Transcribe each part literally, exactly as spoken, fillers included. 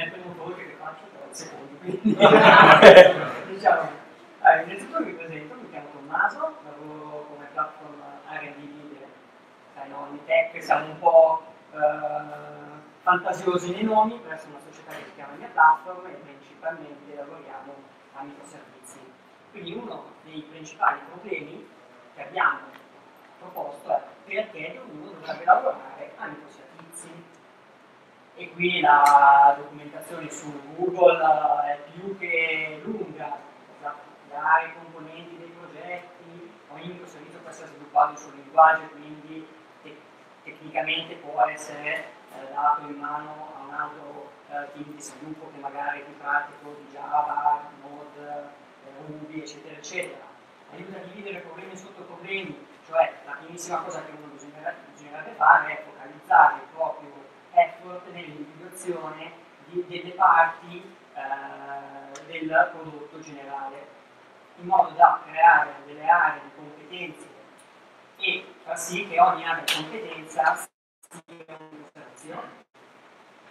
è venuto che le faccio per un secondo, quindi diciamo, allora, innanzitutto mi presento, mi chiamo Tommaso, lavoro come platform R and D leader, sai, noi tech siamo un po' eh, fantasiosi nei nomi, presso una società che si chiama Mia-Platform e principalmente lavoriamo a microservizi. Quindi uno dei principali problemi che abbiamo proposto è perché ognuno dovrebbe lavorare a microservizi. E qui la documentazione su Google è più che lunga, dai i componenti dei progetti, ogni microservizio può essere sviluppato sul linguaggio, quindi te tecnicamente può essere eh, dato in mano a un altro eh, team di sviluppo che magari è più pratico di Java, Node, eh, Ruby, eccetera, eccetera. Aiuta a dividere problemi sotto problemi, cioè la primissima cosa che uno bisognerebbe fare è focalizzare il proprio effort nell'individuazione delle parti eh, del prodotto generale, in modo da creare delle aree di competenze e far sì che ogni area di competenza sia un'organizzazione.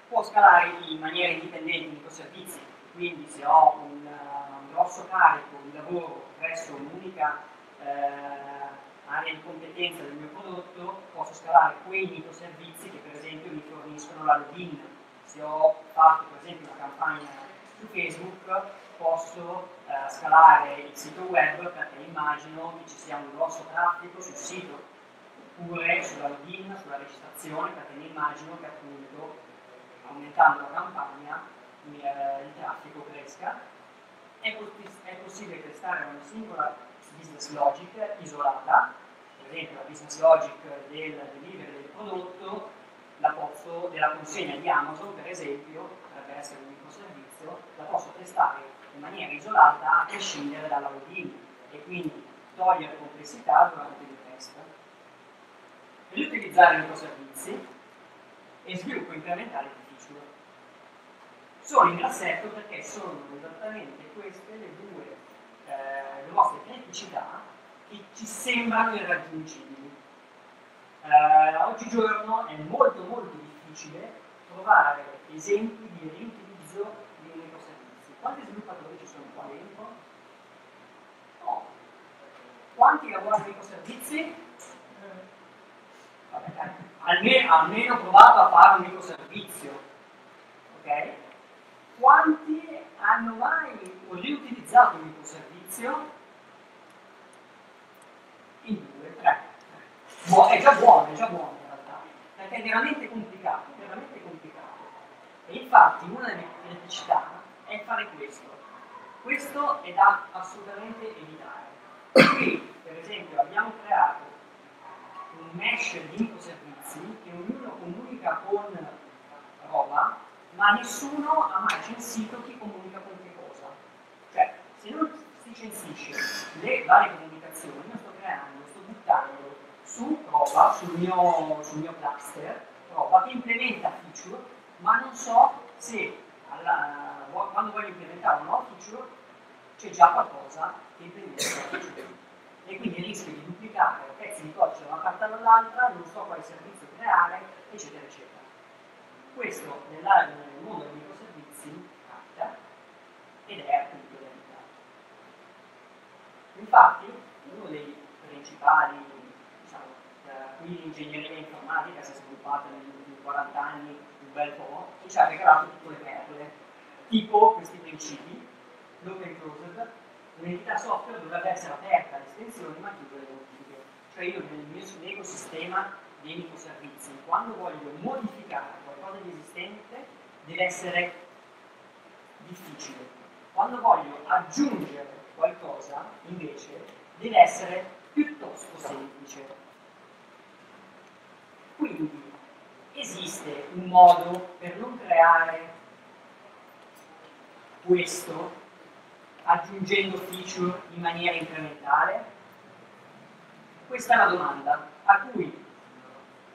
Può scalare in maniera indipendente i microservizi, quindi se ho un, un grosso carico di lavoro presso un'unica eh, area di competenza del mio prodotto, posso scalare quei microservizi che per esempio mi forniscono la login. Se ho fatto per esempio una campagna su Facebook, posso eh, scalare il sito web perché immagino che ci sia un grosso traffico sul sito, oppure sulla login, sulla registrazione, perché mi immagino che appunto aumentando la campagna il, il traffico cresca. È, è possibile testare una singola business logic isolata, per esempio la business logic del delivery del prodotto, la posso, della consegna di Amazon per esempio, potrebbe essere un microservizio, la posso testare in maniera isolata a prescindere dalla login e quindi togliere complessità durante il test. Riutilizzare i microservizi e sviluppo incrementale di feature. Sono in grassetto perché sono esattamente queste le due Eh, le nostre criticità che ci sembrano irraggiungibili. Eh, oggigiorno è molto molto difficile trovare esempi di riutilizzo dei microservizi. Quanti sviluppatori ci sono qua dentro? No. Quanti lavorano con microservizi? Vabbè, eh, almeno, almeno provato a fare un microservizio. Ok? Quanti hanno mai riutilizzato un microservizio? In due, tre. Bu è già buono, è già buono in realtà, perché è veramente complicato, è veramente complicato. E infatti una delle criticità è fare questo. Questo è da assolutamente evitare. Qui, per esempio, abbiamo creato un mesh di microservizi che ognuno comunica con roba, ma nessuno ha mai censito chi comunica con che cosa. Cioè, se non si censisce le varie comunicazioni, io sto creando, sto buttando su roba, sul mio, sul mio cluster, roba che implementa feature, ma non so se alla, quando voglio implementare una nuova feature c'è già qualcosa che implementa la feature. E quindi rischio di duplicare pezzi di codice da una parte all'altra, non so quale servizio creare, eccetera, eccetera. Questo nell'area del mondo dei microservizi capita ed è appunto realizzato. Infatti, uno dei principali, diciamo, qui l'ingegneria informatica si è sviluppata negli ultimi quaranta anni un bel po' e ci ha regalato tutte le perle, tipo questi principi, l'open closed, un'entità software dovrebbe essere aperta alle estensioni ma chiude le modifiche. Cioè io nel mio ecosistema dei microservizi, quando voglio modificare qualcosa di esistente deve essere difficile, quando voglio aggiungere qualcosa invece deve essere piuttosto semplice. Quindi esiste un modo per non creare questo aggiungendo feature in maniera incrementale? Questa è una domanda a cui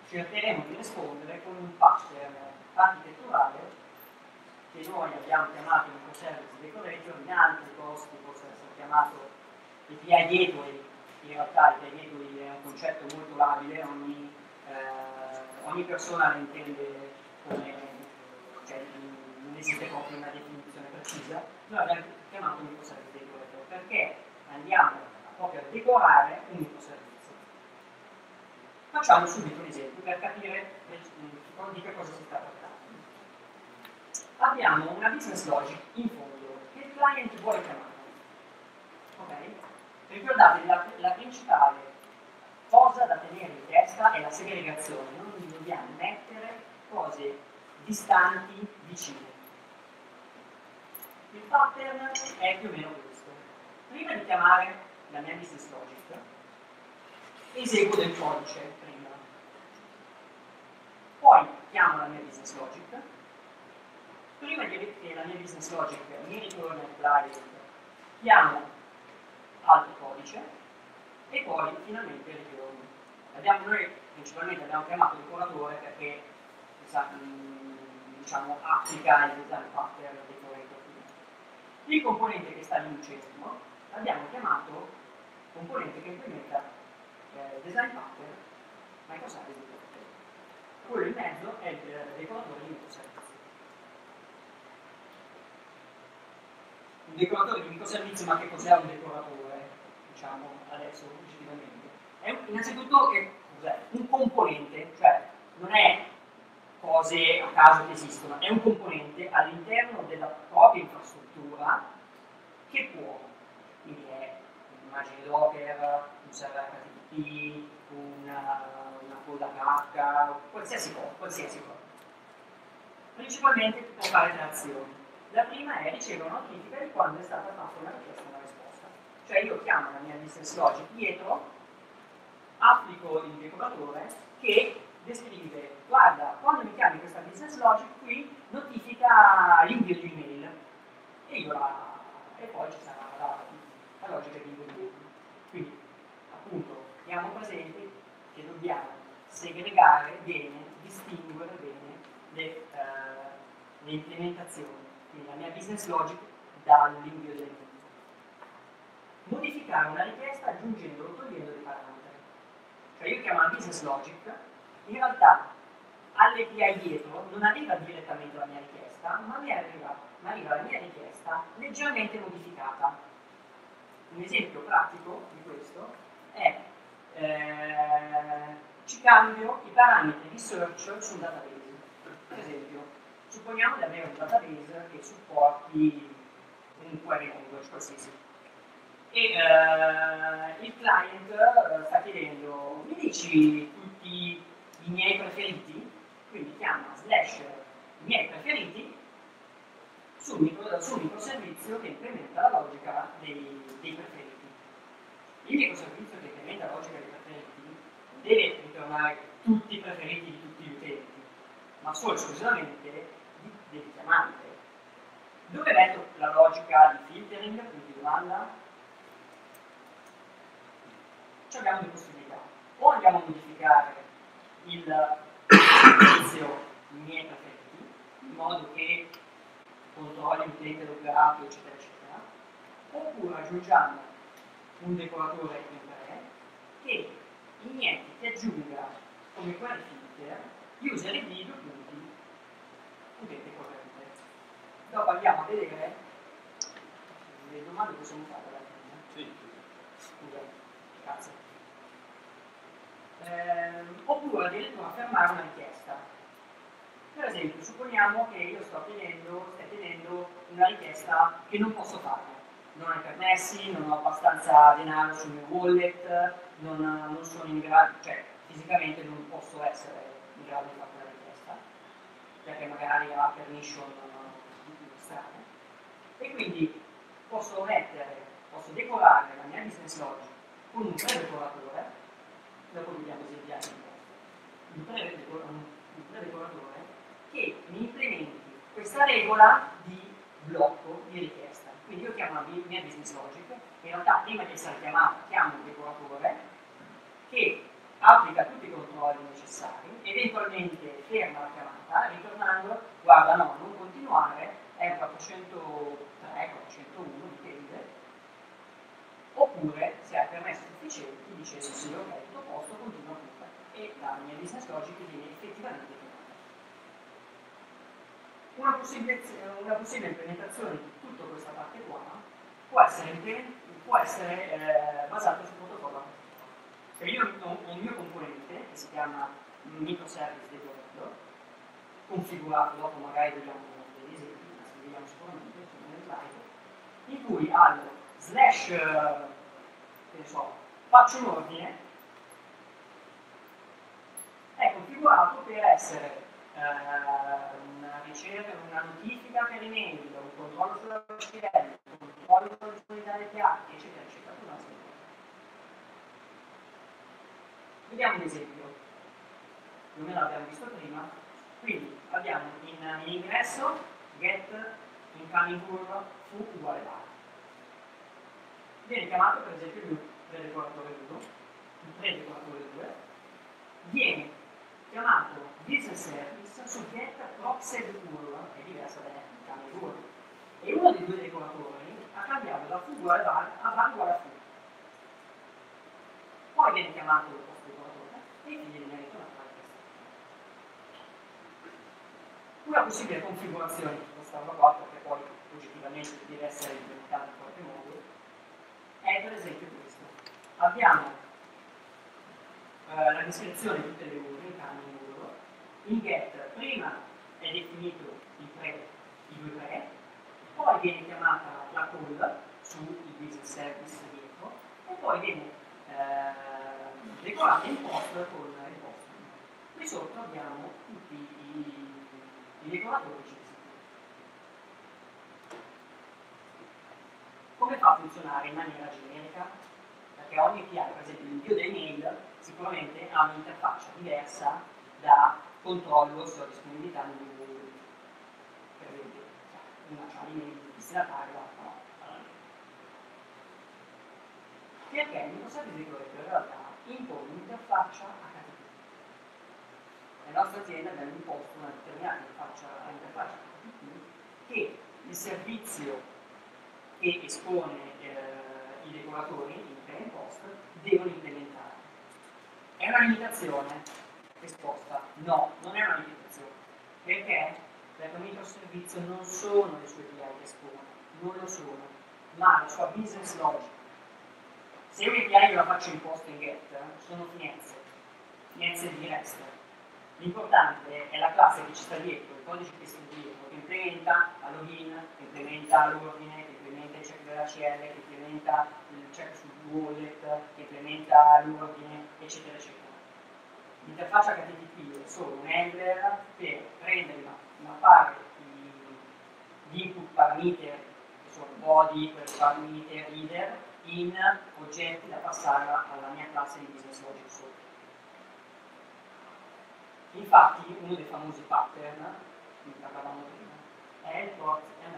cercheremo di rispondere con un pattern architetturale che noi abbiamo chiamato Microservice Decorator, in altri posti possa essere chiamato A P I Gateway. In realtà l'A P I Gateway è un concetto molto labile, ogni, eh, ogni persona lo intende come, cioè, non esiste proprio una definizione precisa, noi abbiamo chiamato microservice decorator perché andiamo proprio a decorare un microservizio. Facciamo subito un esempio per capire di che cosa si sta trattando. Abbiamo una business logic in fondo che il client vuole chiamare. Okay? Ricordate, la, la principale cosa da tenere in testa è la segregazione, non dobbiamo mettere cose distanti vicine. Il pattern è più o meno questo. Prima di chiamare la mia business logic, eseguo del codice prima, poi chiamo la mia business logic, prima che la mia business logic mi ritorna il client, chiamo altro codice e poi finalmente ritorno. Abbiamo, noi principalmente abbiamo chiamato il curatore perché diciamo, applica il design pattern dei correttori. Il componente che sta in centro l'abbiamo chiamato componente che implementa design pattern, microservice decorator. Quello in mezzo è il decoratore di microservizi. Un decoratore di microservizi, ma che cos'è un decoratore? Diciamo adesso oggettivamente. È innanzitutto che cos'è? Un componente, cioè non è cose a caso che esistono, è un componente all'interno della propria infrastruttura che può, quindi è un'immagine Docker, un server H T T P, una, una coda K, qualsiasi cosa, qualsiasi cosa. Principalmente per fare tre azioni. La prima è ricevere una notifica di quando è stata fatta una richiesta e una risposta. Cioè io chiamo la mia business logic dietro, applico il decoratore che descrive, guarda, quando mi chiami questa business logic qui notifica l'invio di email e io la, e poi ci sarà la, la logica di invio di email. Quindi appunto teniamo presente che dobbiamo segregare bene, distinguere bene le, eh, le implementazioni, quindi la mia business logic dall'invio del mio. Modificare una richiesta aggiungendo o togliendo dei parametri. Cioè io chiamo la business logic, in realtà all'A P I dietro non arriva direttamente la mia richiesta, ma mi arriva, mi arriva la mia richiesta leggermente modificata. Un esempio pratico di questo è... Eh, ci cambio i parametri di search sul database. Per esempio, supponiamo di avere un database che supporti un query language qualsiasi e eh, il client sta chiedendo, mi dici tutti i miei preferiti? Quindi chiama slash i miei preferiti sul microservizio che implementa la logica dei, dei preferiti. Il microservizio che implementa la logica dei preferiti deve ritornare tutti i preferiti di tutti gli utenti, ma solo esclusivamente del chiamante. Dove metto la logica di filtering? Quindi domanda. Ci abbiamo due possibilità. O andiamo a modificare il servizio dei miei preferiti, in modo che controlli l'utente adoperato, eccetera, eccetera, oppure aggiungiamo un decoratore in tre che inietti, ti aggiunga come query filter user I D due punti utente corrente. Dopo andiamo a vedere le domande che sono fatte alla fine. Sì. Scusa, cazzo. Eh, oppure addirittura fermare una richiesta. Per esempio, supponiamo che io sto tenendo, sto tenendo una richiesta che non posso fare. Non ho i permessi, non ho abbastanza denaro sul mio wallet, non, non sono in grado, cioè fisicamente non posso essere in grado di fare una richiesta, perché magari ha permission strane. E quindi posso mettere, posso decorare la mia business logic con un predecoratore, dopo vediamo se vi piace un predecoratore che mi implementi questa regola di blocco di richiesta. Quindi io chiamo la mia business logic, in realtà prima di essere chiamata chiamo il decoratore che applica tutti i controlli necessari, eventualmente ferma la chiamata ritornando, guarda no, non continuare, è un quattrocentotré quattrocentouno dipende, oppure se hai permesso sufficienti dice sì ok, tutto a posto, continua pure e la mia business logic viene effettivamente chiamata. Una possibile, una possibile implementazione di tutta questa parte qua può essere, può essere eh, basata sul protocollo. Se io ho un mio componente che si chiama Microservice Decorator, configurato, dopo magari vediamo degli esempi, se vediamo sicuramente, sono nel slide, in cui al slash, che ne so, faccio un ordine, è configurato per essere una ricerca, una notifica per email, un controllo sulla scella, un controllo sulla disponibilità dei piatti, eccetera, eccetera. Vediamo un esempio, non me l'abbiamo visto prima, quindi abbiamo in, in ingresso get incoming curva fu uguale a. Viene chiamato per esempio il predecoratore uno, il predecoratore due, viene chiamato business service soggetta propsed curva, che è diversa da incoming curva, e uno dei due decoratori ha cambiato da fu uguale a va uguale a fu. Poi viene chiamato il post-decoratore e viene detto una parte. Una possibile configurazione di questa roba qua, che poi oggettivamente deve essere implementata in qualche modo, è per esempio questo. Abbiamo eh, la descrizione di tutte le ore, il cambio di ore. In get prima è definito il pre, i due pre, poi viene chiamata la call sui business service dietro, e poi viene Eh, decorate in post con il post. Qui sotto abbiamo tutti i, i decoratori che ci sono. Come fa a funzionare in maniera generica? Perché ogni P I, per esempio l'invio dei mail, sicuramente ha un'interfaccia diversa da controllo sulla disponibilità di un, per esempio, una c'ha l'email destinatario e l'altra no. Perché il microservice decorator in realtà impone un'interfaccia H T T P. Nella nostra azienda abbiamo imposto una determinata interfaccia H T T P, che il servizio che espone eh, i decoratori in pre e post devono implementare. È una limitazione? Risposta: no, non è una limitazione. Perché? Perché il microservizio non sono le sue P I che espone, non lo sono, ma la sua business logic. Se io l'A P I io la faccio in post in get, sono finezze, finezze di REST. L'importante è la classe che ci sta dietro, il codice che sta dietro, che implementa la login, che implementa l'ordine, che implementa il check della C L, che implementa il check sul wallet, che implementa l'ordine, eccetera, eccetera. L'interfaccia H T T P è solo un handler per prendere e mappare gli input parameter, che sono body, parameter, reader, in oggetti da passare alla mia classe di business logic sotto. Infatti uno dei famosi pattern, di cui parlavamo prima, è il port and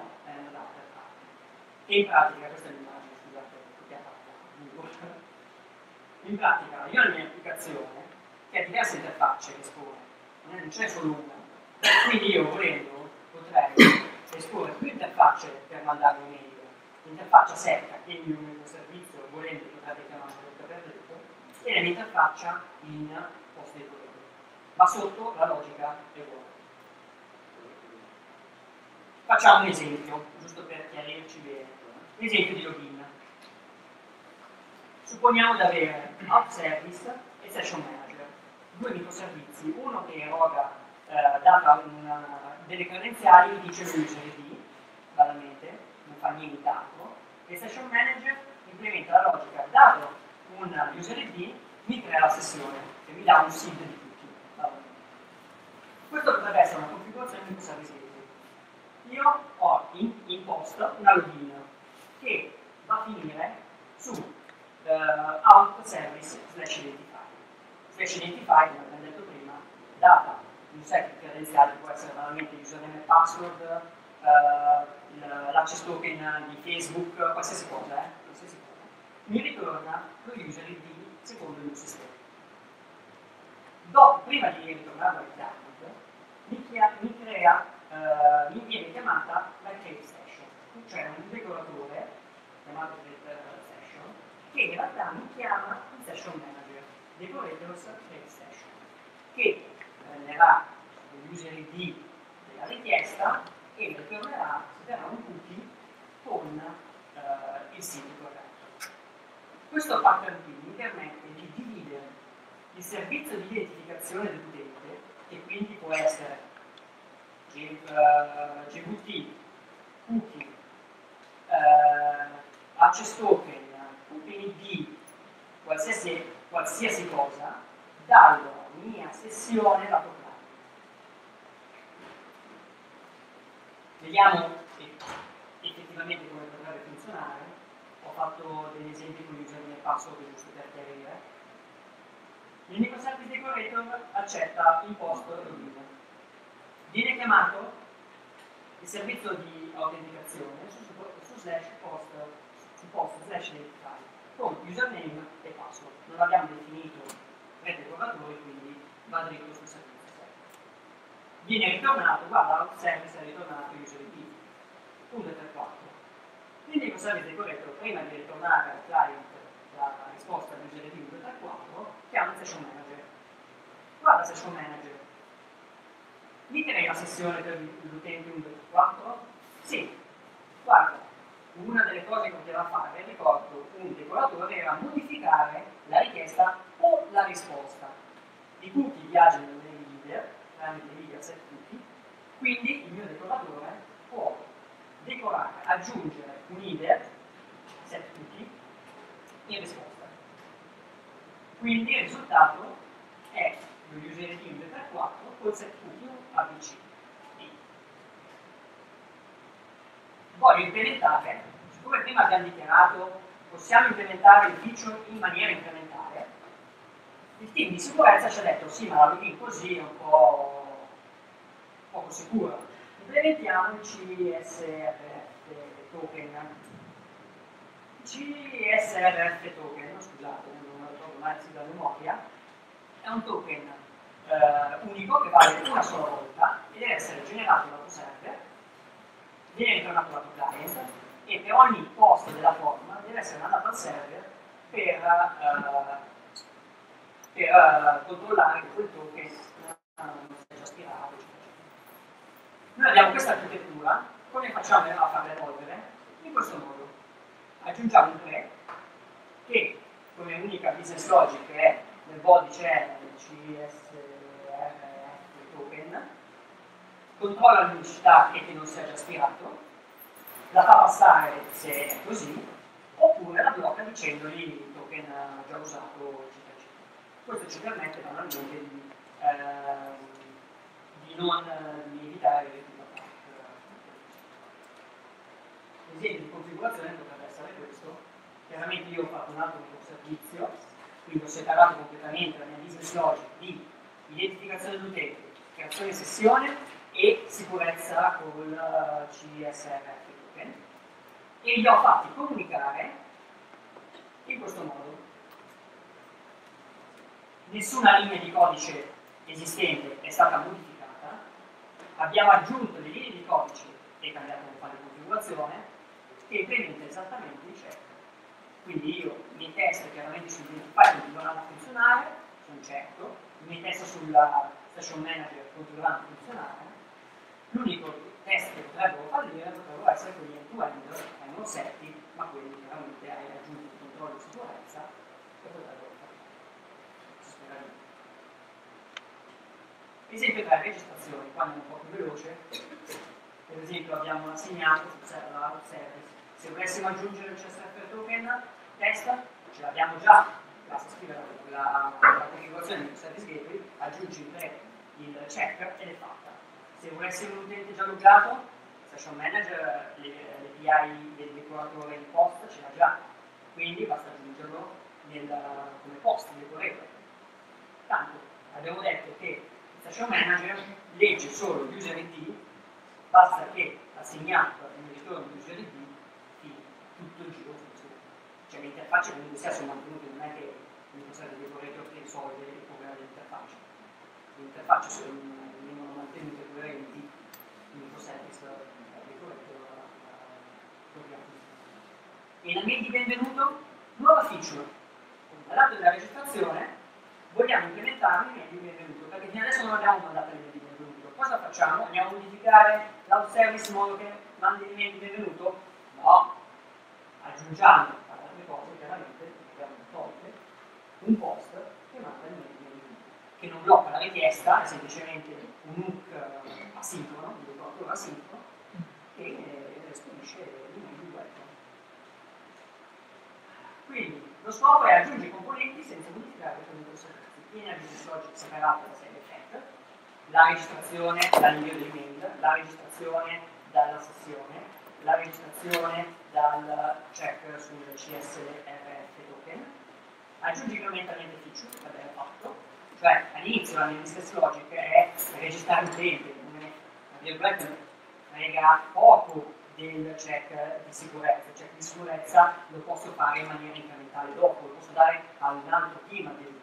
adapter pattern. E in pratica, questa è l'immagine, scusate, che ha fatto. In pratica, io ho la mia applicazione che ha diverse interfacce che espone, non c'è solo una. Quindi io, volendo, potrei esporre più interfacce per mandare un mail. L'interfaccia secca che il mio servizio volendo potrebbe chiamare per detto, e l'interfaccia in post decorator, ma sotto la logica è uguale. Facciamo un esempio, giusto per chiarirci bene, un esempio di login. Supponiamo di avere app service e session manager, due microservizi, uno che eroga eh, data una, delle credenziali e dice user I D, banalmente, non fa niente altro, e Session Manager implementa la logica: dato un user I D, mi crea la sessione e mi dà un seed di tutti. Allora, questo potrebbe essere una configurazione di un service. Io ho in, in post una login che va a finire su uh, out service slash identify. Slash identify, come abbiamo detto prima, data un set di credenziali, può essere veramente username e password, uh, l'access token di Facebook, qualsiasi cosa, eh? qualsiasi cosa, mi ritorna lo user I D secondo il mio sistema. Do, prima di ritornare al client, mi, chia, mi crea, uh, mi viene chiamata la create session, cioè un decoratore chiamato create session, che in realtà mi chiama il session manager, decorators create session, che prenderà l'user I D la richiesta e ritornerà un cookie con eh, il sito corretto. Questo pattern quindi permette di dividere il servizio di identificazione dell'utente, che quindi può essere G W T, cookie, eh, access token, Open I D, qualsiasi, qualsiasi cosa, dalla mia sessione da toccare. Vediamo effettivamente come potrebbe funzionare. Ho fatto degli esempi con l'user nel password giusto per chiarire. Il Microservice Decorator accetta imposto e invio. Viene chiamato il servizio di autenticazione su, su slash post, su post slash identify con username e password. Non abbiamo definito rete provatori, quindi va dritto sul servizio. Viene ritornato, guarda, service è ritornato user I D, uno punto tre punto quattro. Quindi il service decorator, prima di ritornare al client la risposta di user I D uno punto tre punto quattro, chiama il session manager. Guarda session manager, mi crei la sessione per l'utente uno punto tre punto quattro? Sì, guarda, una delle cose che poteva fare, ricordo, un decoratore era modificare la richiesta o la risposta. I cookie viaggiano nei leader, tramite leader set cookie, quindi il mio decoratore può decorare, aggiungere un leader set cookie in risposta. Quindi il risultato è lo user I D uno punto tre punto quattro col set cookie A B C. Voglio implementare, siccome prima abbiamo dichiarato possiamo implementare il feature in maniera incrementale, il team di sicurezza ci ha detto sì, ma la login così è un po' poco sicuro. Implementiamo il C S R F token. C S R F token, scusate, non lo trovo mai da memoria, è un token eh, unico che vale una sola volta e deve essere generato da un server. Viene ritornato dal client e per ogni posto della forma deve essere mandato al server per, uh, per uh, controllare che quel token non sia già spirato. Noi abbiamo questa architettura, come facciamo a farla evolvere? In questo modo. Aggiungiamo un tre che come unica business logic è nel body c'è il C S R F token, controlla l'unicità e che non sia già spirato, la fa passare se è così, oppure la blocca dicendogli il token già usato, eccetera, eccetera. Questo ci permette banalmente di, eh, di non di evitare la parte. L'esempio di configurazione potrebbe essere questo. Chiaramente io ho fatto un altro servizio, quindi ho separato completamente la mia business logic di identificazione dell'utente, creazione sessione e sicurezza col C S R F token e li ho fatti comunicare in questo modo. Nessuna linea di codice esistente è stata modificata, abbiamo aggiunto delle linee di codice e cambiato un po' di configurazione che implementa esattamente il check. Quindi io mi testo chiaramente sui identifier continuano a funzionare, sono certo, mi testo sulla session manager continuano a funzionare. L'unico test che potrebbero fallire potrebbero essere quelli end-to-end, che non setti, ma quelli chiaramente hai raggiunto il controllo di sicurezza e potrebbero fallire. Esempio tra le registrazioni, quando è un po' più veloce, per esempio abbiamo assegnato sul service, se volessimo aggiungere il C S R F token, testa, ce l'abbiamo già, basta scrivere la, la configurazione del service gateway, aggiungi il check ed è fatta. Se volessimo un utente già loggato, Session Manager, l'A P I del decoratore in post ce l'ha già, quindi basta aggiungerlo nel, come post nel decoratore. Tanto abbiamo detto che il Session Manager legge solo user I D, basta che assegnato un ritorno di user I D, tutto il giro funziona. Cioè l'interfaccia comunque sia sono mantenuta, non è che il microservice decoratore che risolve il problema dell'interfaccia. L'interfaccia sono vengono mantenute coerenti in microservice decoratore. E la mail di benvenuto, nuova feature. Al lato della registrazione vogliamo implementare il mail di benvenuto, perché fino adesso non abbiamo mandato il mail di benvenuto. Cosa facciamo? facciamo? Andiamo a modificare l'out service in modo che mandi il mail benvenuto? No, aggiungiamo ad altre cose chiaramente, abbiamo tolte, un post che manda il mail benvenuto, che non blocca la richiesta, è semplicemente un hook asincrono, un blocco asincrono, che restituisce il mail welcome. Quindi lo scopo è aggiungere componenti senza modificare il microservice. Viene aggiunto oggi separato da serie chat, la registrazione dall'invio dell'email, la registrazione dalla sessione, la registrazione dal check sul C S R F token. Aggiungi momentaneamente feature, l'abbiamo fatto, cioè all'inizio la business logic è registrare l'utente come virgolette frega poco del check di sicurezza. Il check di sicurezza lo posso fare in maniera incrementale dopo, lo posso dare ad un altro prima del.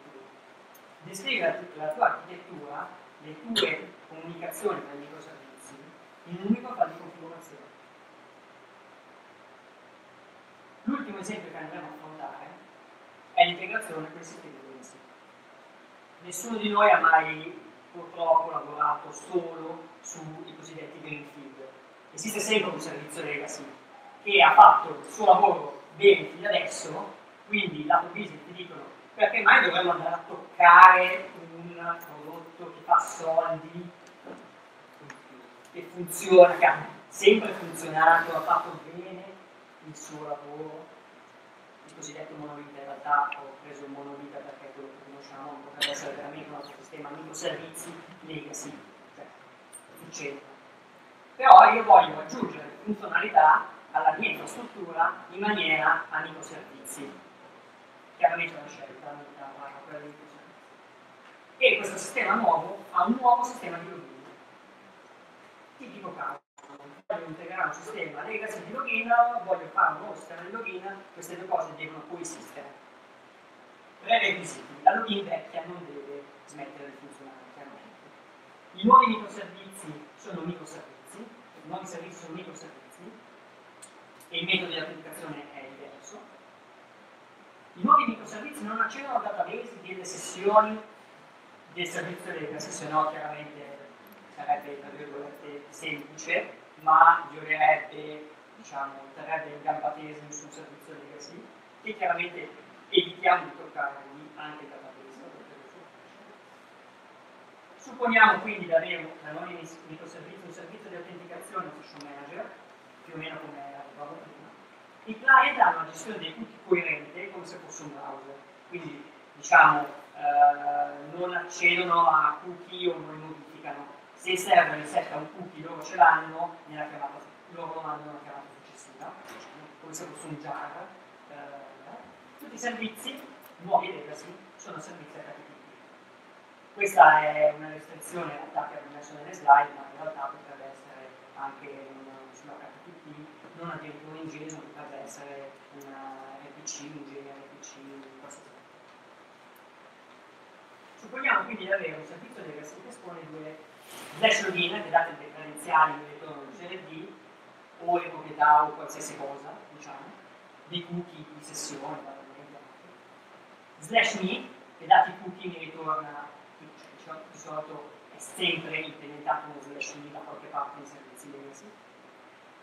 Descrive la tua architettura, le tue comunicazioni tra i microservizi in un unico file di configurazione. L'ultimo esempio che andremo a affrontare è l'integrazione con i sistemi domestici. Nessuno di noi ha mai purtroppo lavorato solo sui cosiddetti greenfield. Esiste sempre un servizio legacy che ha fatto il suo lavoro bene fino adesso, quindi lato business ti dicono: perché mai dovremmo andare a toccare un prodotto che fa soldi, che funziona, che ha sempre funzionato, ha fatto bene il suo lavoro, il cosiddetto monolite? In realtà ho preso il monolite perché quello che conosciamo potrebbe essere veramente un altro sistema, microservizi legacy, cioè succede. Però io voglio aggiungere funzionalità alla mia infrastruttura in maniera a microservizi. Chiaramente una scelta, non è quella di così. E questo sistema nuovo ha un nuovo sistema di login. Tipico caso, voglio integrare un sistema legacy di login, voglio fare un nuovo sistema di login, queste due cose devono coesistere. Prerequisiti: la login vecchia non deve smettere di funzionare, chiaramente. I nuovi microservizi sono microservizi, i nuovi servizi sono microservizi, e il metodo di applicazione è diverso. I nuovi microservizi non accedono al database delle sessioni del servizio legacy, se no chiaramente sarebbe tra virgolette semplice, ma violerebbe, diciamo, terrebbe in gamba tesa sul servizio legacy, e chiaramente evitiamo di toccarli anche il database. Supponiamo quindi di avere da noi microservizi un servizio di autenticazione session manager, più o meno come era prima. I client hanno una gestione dei punti coerente come se fosse un browser, quindi diciamo eh, non accedono a cookie o non li modificano. Se il server resetta un cookie loro ce l'hanno, loro mandano una chiamata successiva, come se fosse un jar. Eh, tutti i servizi nuovi legacy sono servizi H T T P. Questa è una restrizione in realtà che abbiamo messo nelle slide, ma in realtà potrebbe essere anche sulla H T P. Non addirittura in G S, potrebbe essere una R P C, un J W T, qualsiasi cosa. Supponiamo quindi di avere un servizio legacy che espone due slash login, che date le credenziali, il ritorno del C R D, o le proprietà o qualsiasi cosa, diciamo, dei cookie di sessione, slash me, che dati i cookie mi ritorna, cioè, di solito è sempre implementato uno slash me da qualche parte nei servizi legacy.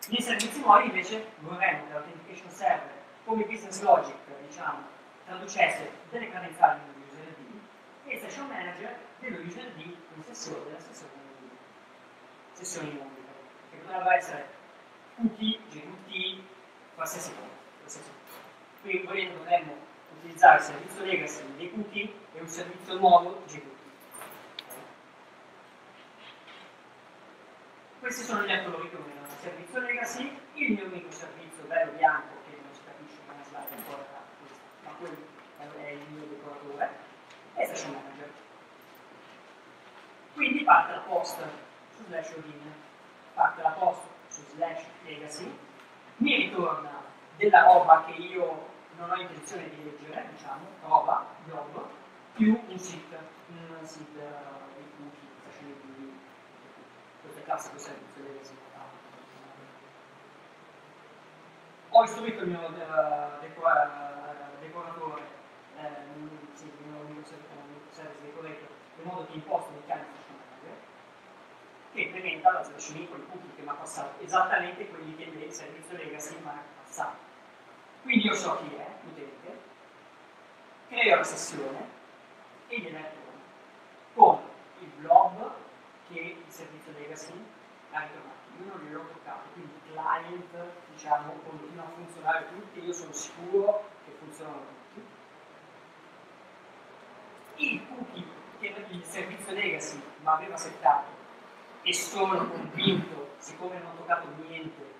Nei servizi nuovi invece vorremmo che l'authentication server come business logic, diciamo, traducesse delle credenziali dello user I D e il session manager dello user I D in sessione della sessione di sessioni uniche, che potrebbe essere Qt, J W T, qualsiasi cosa. Quindi volendo potremmo utilizzare il servizio legacy dei Qt e un servizio nuovo J W T. Questi sono gli attori che vogliono il servizio legacy, il mio microservizio bello bianco che non si capisce come slide ancora, ma quello è il mio decoratore, e session manager. Quindi parte la post su slash login, parte la post su slash legacy, mi ritorna della roba che io non ho intenzione di leggere, diciamo, roba, job, più un sit, un sit di cookie, session login. Questo classico servizio legacy. Ho istruito il mio uh, decoratore, eh, sì, il mio service decorator, in modo che imposto il meccanismo che implementano cinque punti del tema passato, esattamente quelli che il servizio legacy in mano passato. Quindi io so chi è l'utente, creo la sessione e gliela ritorno con il blob che il servizio legacy ha ritornato. Io non gliel'ho toccato, quindi il client, diciamo, continua a funzionare tutti, io sono sicuro che funzionano tutti. Il cookie che il servizio legacy mi aveva settato, e sono convinto, siccome non ho toccato niente,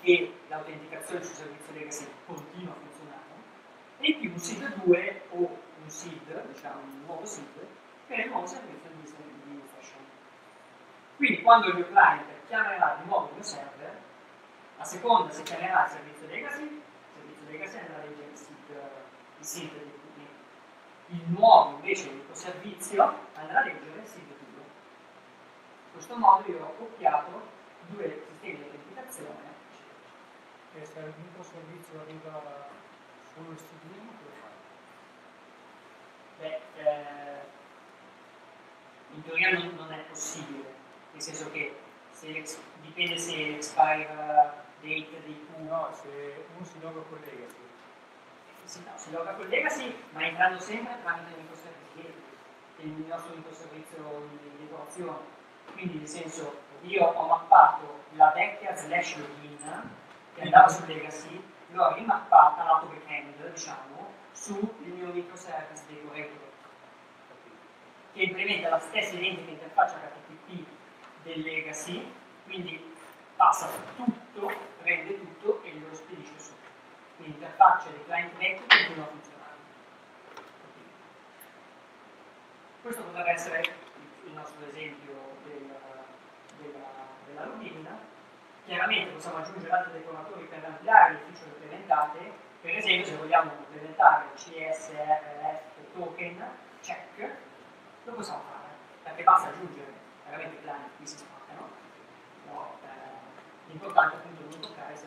che l'autenticazione sul servizio legacy continua a funzionare, e più un S I D due o un S I D, diciamo un nuovo S I D, per il nuovo servizio di fashion. Quindi quando il mio client chiamerà di nuovo il mio server, a seconda se chiamerà il servizio legacy, il servizio legacy andrà a leggere il S I D del cliente. Il nuovo invece, il mio servizio, andrà a leggere il S I D. In questo modo io ho copiato due sistemi di autenticazione. E se il microservizio arriva solo il sito, come fai? Beh, eh, in teoria non, non è possibile, nel senso che se, dipende se expire date dei Q. No, se uno si loga con legacy. Sì, no, si loga con legacy, ma entrando sempre tramite il microservizio, il nostro microservizio di decorazione. Quindi nel senso, io ho mappato la vecchia slash login che andava su legacy, l'ho rimappata lato backend, diciamo, sul mio microservice decorator, che implementa la stessa identica interfaccia H T T P del legacy, quindi passa tutto, prende tutto e lo spedisce su. L'interfaccia del client vecchio continua a funzionare. Questo potrebbe essere il nostro esempio della, della login. Chiaramente possiamo aggiungere altri decoratori per ampliare le feature implementate. Per esempio, se vogliamo implementare C S R F token check, lo possiamo fare, perché basta aggiungere veramente i client, qui si spaccano, no? eh, l'importante è appunto non toccare se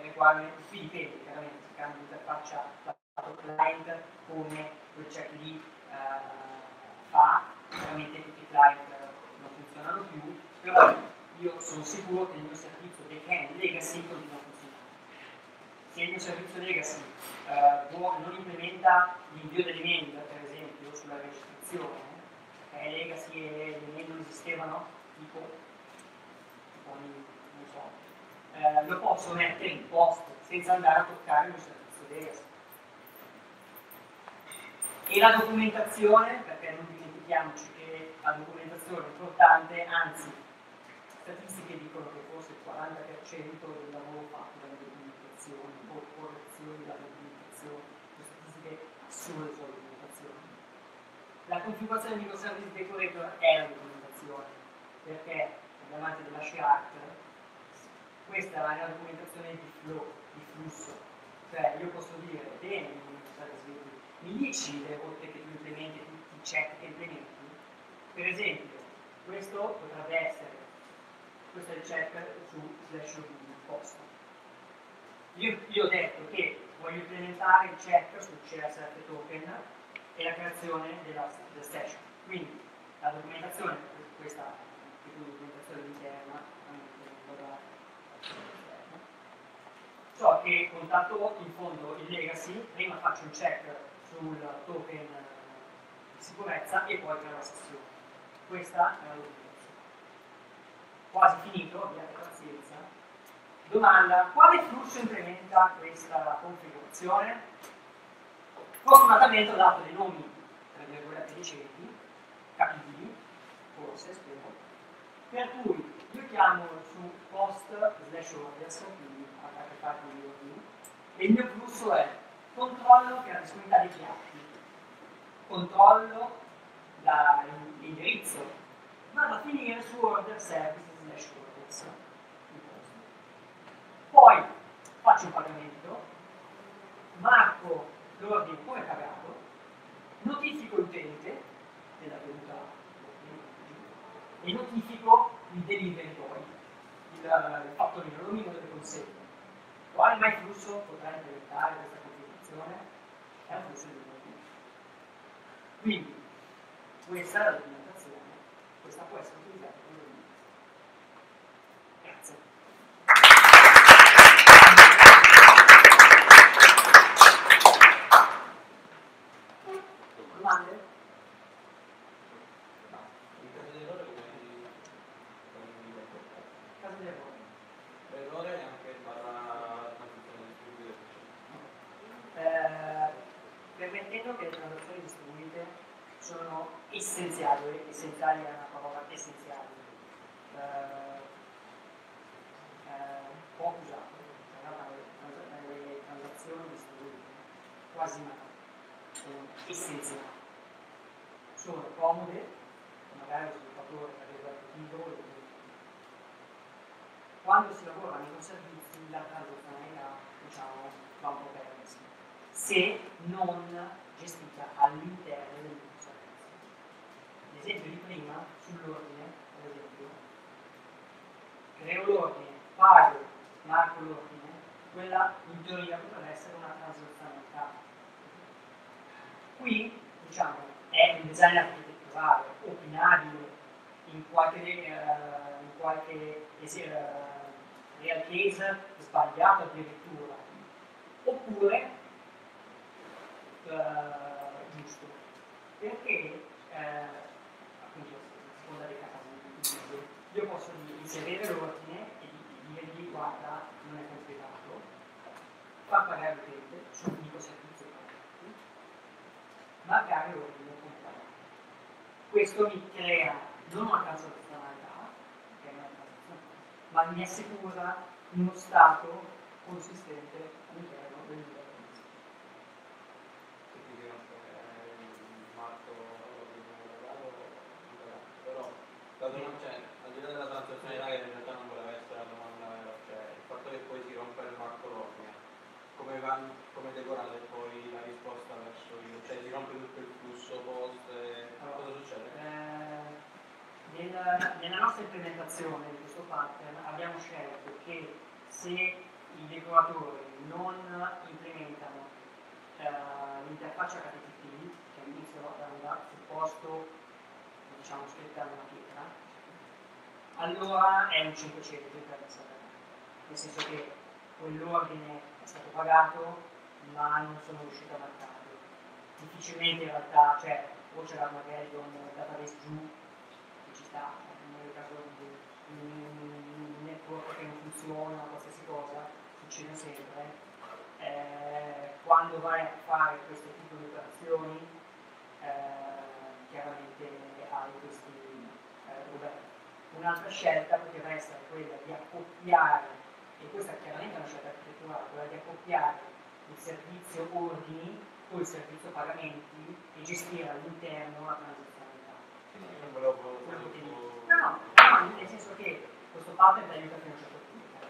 require, qui dipende chiaramente se cambia l'interfaccia lato client come quel check lì eh, fa, chiaramente tutti i client non funzionano più, però io sono sicuro che il mio servizio backend legacy continua a funzionare. Se il mio servizio legacy eh, non implementa l'invio delle mail, per esempio, sulla registrazione, perché legacy e le mail non esistevano, tipo, tipo non so, eh, lo posso mettere in posto senza andare a toccare il mio servizio legacy. E la documentazione, perché non dimentichiamoci che la documentazione è importante, anzi, le statistiche dicono che forse il quaranta per cento del lavoro fatto dalle documentazioni, o correzioni dalla documentazione, le statistiche assurde sulla documentazione. La configurazione di microservice decorator è la documentazione, perché davanti della chart, questa è la documentazione di flow, di flusso, cioè io posso dire, bene, mi dici le volte che tu implementi tutti i check che implementi. Per esempio, questo potrebbe essere, questo è il check su slash login posto. Io, io ho detto che voglio implementare il check sul C S R F token e la creazione della, della session. Quindi la documentazione, questa è una documentazione interna, so che contatto in fondo il legacy, prima faccio un check sul token di sicurezza e poi creo la sessione. Questa è la documentazione. Quasi finito, abbiate pazienza. Domanda: quale flusso implementa questa configurazione? Fortunatamente ho dato dei nomi, tra virgolette, decenti, capibili, forse, spero. Per cui io chiamo su post slash orders, quindi ha a che fare con gli ordini, e il mio flusso è controllo che è la disponibilità dei piatti, controllo l'indirizzo, vado a finire su order service slash orders. Poi faccio un pagamento, marco l'ordine come pagato, notifico l'utente della venuta e notifico il delivery poi, il, il fattorino, l'omino delle consegne. Quale mai flusso potrà implementare questa configurazione? È un flusso di ordine. Quindi questa è la documentazione, questa può essere utilizzata come dove essenziale è una parola essenziale, eh, eh, poco usata, nelle transazioni distribuite, quasi mai, sono essenziali. Sono comode, magari lo sviluppatore aveva il titolo. Quando si lavora nei servizi la transazione, diciamo, va un po' persa, se non gestita all'interno del microservizio. L'esempio di prima, sull'ordine, per esempio, creo l'ordine, pago, marco l'ordine, quella in teoria potrebbe essere una transazionalità. Qui, diciamo, è un design architetturale, opinabile, in qualche, eh, in qualche eh, real case sbagliato addirittura, oppure Uh, giusto, perché eh, appunto a seconda dei casi io posso inserire l'ordine e dirgli guarda non è completato, fa pagare l'utente sul unico servizio, marcare l'ordine completato. Questo mi crea non una transazionalità, che è una transazionalità, ma mi assicura uno stato consistente all'interno del la domanda, cioè, al di là della transazione che in realtà non voleva essere la domanda vera, cioè il fatto che poi si rompe il marco l'ordine, come, come decorare poi la risposta verso il, cioè si rompe tutto il flusso post, e... allora, cosa succede? Eh, nella, nella nostra implementazione di questo pattern abbiamo scelto che se i decoratori non implementano eh, l'interfaccia H T T P, che all'inizio era un supposto, diciamo, scrittare una pietra, allora è un cinquecento per essere, nel senso che quell'ordine è stato pagato ma non sono riuscito a marcarlo. Difficilmente in realtà, cioè, o c'era magari un database giù che ci sta, nel caso di un network che non funziona, qualsiasi cosa, succede sempre. Eh, quando vai a fare questo tipo di operazioni, eh, chiaramente hai questi problemi. Eh, Un'altra scelta poteva essere quella di accoppiare, e questa è chiaramente una scelta architetturale, quella di accoppiare il servizio ordini con il servizio pagamenti e gestire all'interno la transazionalità. Non volevo No, no, no, nel senso che questo pattern ti aiuta fino a un certo punto.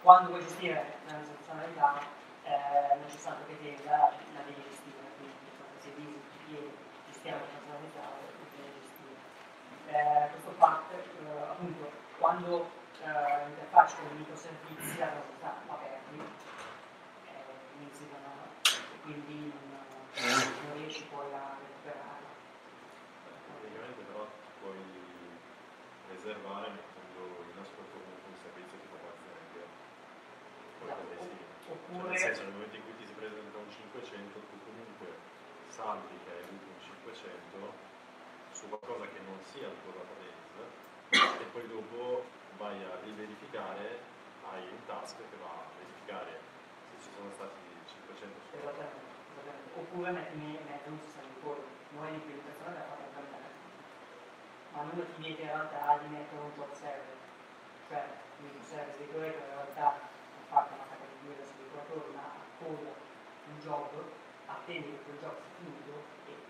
Quando vuoi gestire la transazionalità, eh, non c'è stato che te la, la devi gestire, quindi se devi gestire Eh, questo fatto, eh, appunto, quando eh, interfaccio con i microservizi la realtà la perdi, eh, inizi da no, e quindi non, non riesci poi a recuperarla. Praticamente però puoi riservare mettendo in ascolto comunque un servizio tipo paziente, qualcosa di simile. Nel senso, nel momento in cui ti si presenta un cinquecento, tu comunque salvi che hai avuto un cinquecento su qualcosa che non sia il tuo database e poi dopo vai a riverificare, hai un task che va a verificare se ci sono stati cinquecento su esattamente, esattamente. Oppure mettimi un sistema di collo, non è di più di persona da fare cambiare, ma non ti viene in realtà di mettere un job server, cioè il service di collo in realtà non fa una categoria di sviluppatori ma accolla un job, attendi che quel gioco sia finito e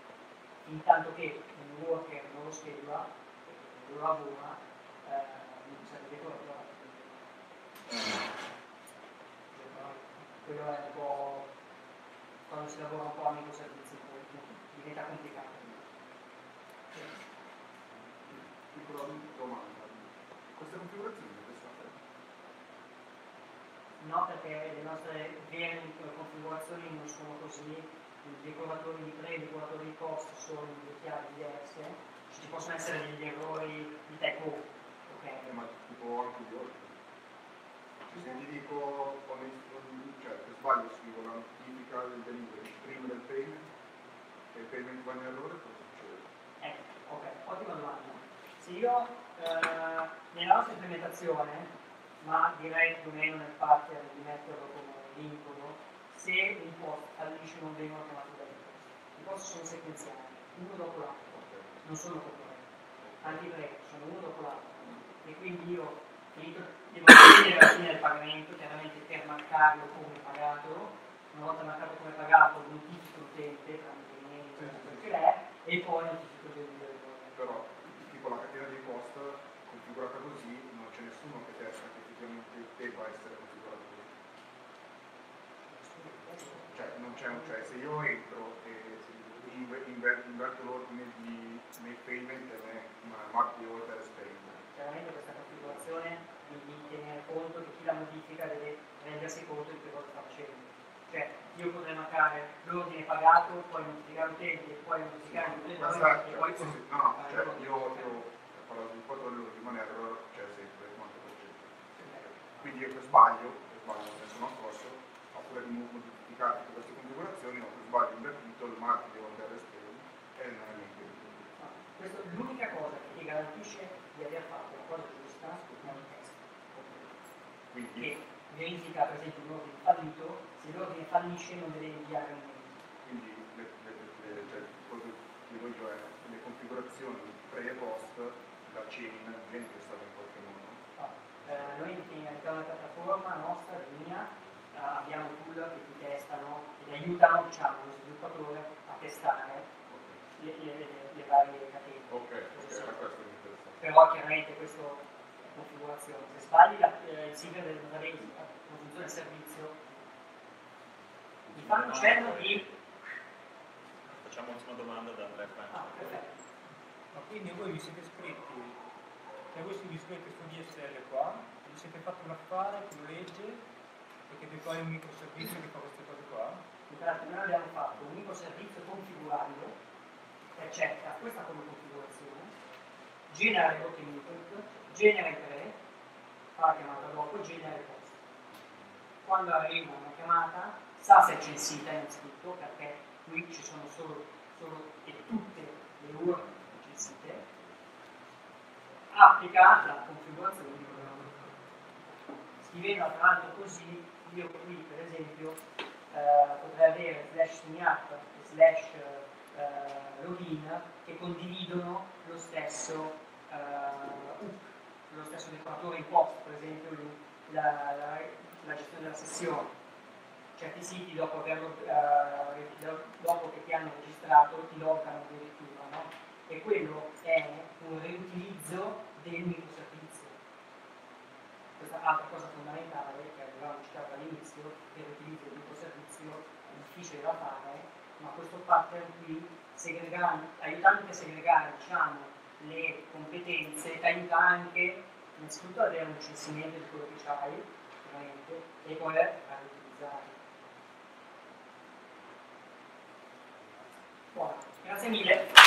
intanto che un worker non lo schedula e lo lavora, eh, non serve cosa. Quello è un po' quando si lavora un po' a microservizi, diventa complicato. Piccola domanda, questa configurazione è interessante? No, perché le nostre vere configurazioni non sono così, i decoratori di pre e i decoratori di post sono due chiavi diverse, ci possono essere degli errori di tipo, ok? Eh, ma tipo anche gli ordini. Cioè se ti dico, ho messo, cioè per sbaglio scrivo la notifica del delivery prima del payment, e il payment va in errore, cosa succede? Eh, ok, ottima domanda. Se io, eh, nella nostra implementazione, ma direi più o meno nel pattern di metterlo come vincolo, se un post fallisce non vengono chiamati dai post. I post sono sequenziali, uno dopo l'altro, non sono concorrenti. al libretto, sono uno dopo l'altro, e quindi io finito, devo finire alla fine del pagamento, chiaramente per marcarlo come pagato, una volta marcato come pagato notifico l'utente tramite email, sì, sì. E poi notifico il delivery. Però tipo la catena dei post configurata così non c'è nessuno che testa che effettivamente debba essere configurato così. Cioè non c'è un, cioè se io entro e inverto l'ordine di make payment e mark the order as payment. Chiaramente questa configurazione di tenere conto che chi la modifica deve rendersi conto di che cosa sta facendo. Cioè io potrei marcare l'ordine pagato, poi modificare utenti, poi modificare un utente. Basta, cioè, poi così, no, no, cioè io ho parlato di quattro all'ora di moneta, cioè sempre quanto per cento. Quindi io per sbaglio, per sbaglio ne sono accorto, ho pure di modificare tutte queste configurazioni, ho per sbaglio invertito il mark di order as payment e non è niente. Questa è l'unica cosa che ti garantisce di aver fatto la cosa giusta in un test. Quindi verifica per esempio un ordine fallito, se l'ordine fallisce non deve inviare un mail. Quindi le, le, le, le, quello che voglio è le configurazioni pre e post, la chain viene testata in qualche modo. Ah, eh, noi all'interno della piattaforma nostra, di Mia, eh, abbiamo tool che ti testano e aiutano, diciamo, lo sviluppatore a testare okay. le, le, le varie catene. Ok, questo okay, questo è interessante. Però chiaramente questo configurazione, se sbagli la, eh, il sigla del database non funziona il servizio, mi fa un cerno di... Facciamo una domanda da Blackman. Ah, perfetto. Ma quindi voi vi siete iscritti, cioè voi siete iscritti su D S L qua, vi siete fatto un affare con legge, perché poi è un microservizio che fa queste cose qua? Infatti noi abbiamo fatto un microservizio configurando, che cerca questa come configurazione, genera il bot input, genera il pre, fa la chiamata dopo, genera il post. Quando arriva una chiamata, sa se è censita innanzitutto, perché qui ci sono solo, solo e tutte le U R L censite, applica la configurazione di programma. Scrivendo tra l'altro così, io qui per esempio eh, potrei avere slash sign up e slash eh, login che condividono lo stesso Uh, lo stesso decoratore in post, per esempio la, la, la gestione della sessione. Certi siti dopo, averlo, uh, dopo che ti hanno registrato ti logano addirittura, no? E quello è un riutilizzo del microservizio. Questa altra cosa fondamentale che avevamo citato all'inizio, che l'utilizzo del microservizio è difficile da fare, ma questo pattern qui aiutando a segregare, diciamo, le competenze, ti aiuta anche innanzitutto ad avere un censimento di quello che c'hai, veramente, e poi a riutilizzare. Buono, grazie mille.